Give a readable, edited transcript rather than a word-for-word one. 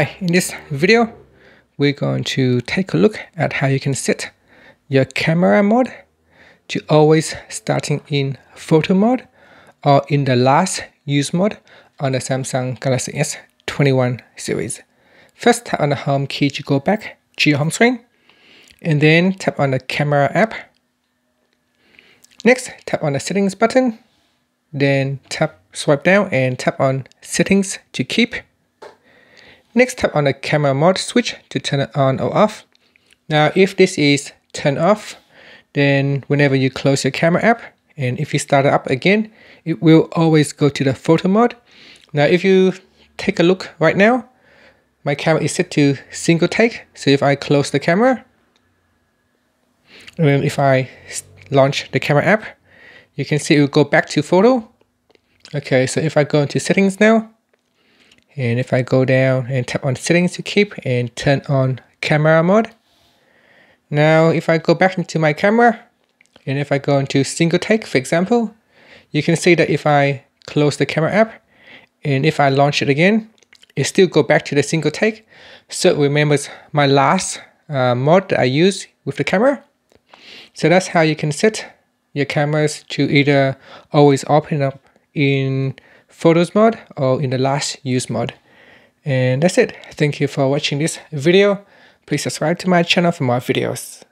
Hi, in this video, we're going to take a look at how you can set your camera mode to always starting in photo mode or in the last use mode on the Samsung Galaxy S21 series. First, tap on the home key to go back to your home screen, and then tap on the camera app. Next, tap on the settings button, then swipe down and tap on settings to keep. Next, tap on the camera mode switch to turn it on or off. Now, if this is turned off, then whenever you close your camera app, and if you start it up again, it will always go to the photo mode. Now, if you take a look right now, my camera is set to single take. So if I close the camera, and if I launch the camera app, you can see it will go back to photo. Okay, so if I go into settings now, and if I go down and tap on settings to keep and turn on camera mode. Now, if I go back into my camera, and if I go into single take, for example, you can see that if I close the camera app, and if I launch it again, it still go back to the single take. So it remembers my last mode that I used with the camera. So that's how you can set your cameras to either always open up in photos mode or in the last use mode. And that's it. Thank you for watching this video. Please subscribe to my channel for more videos.